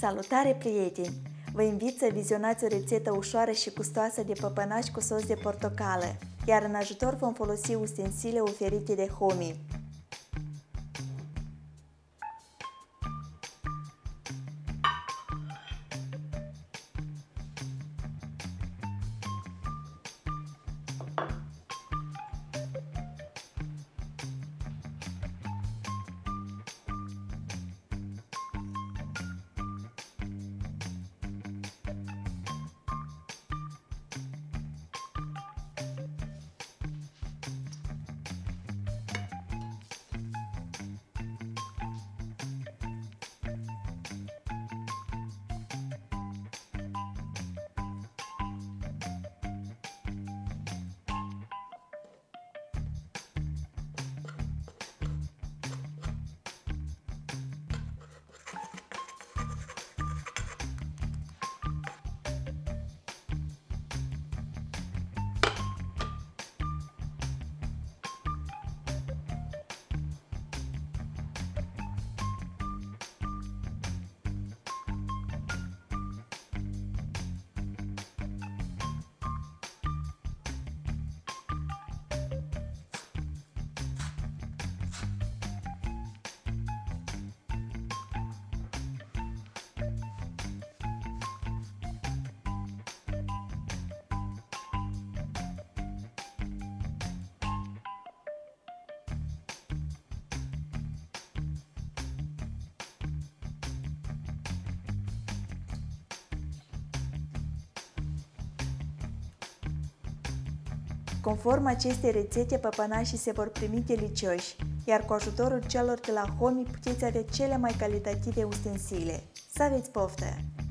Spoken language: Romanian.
Salutare, prieteni! Vă invit să vizionați o rețetă ușoară și gustoasă de papanași cu sos de portocală, iar în ajutor vom folosi ustensile oferite de Homie. Conform acestei rețete, papanașii se vor primi delicioși, iar cu ajutorul celor de la Homie puteți avea cele mai calitative ustensile. Să aveți poftă!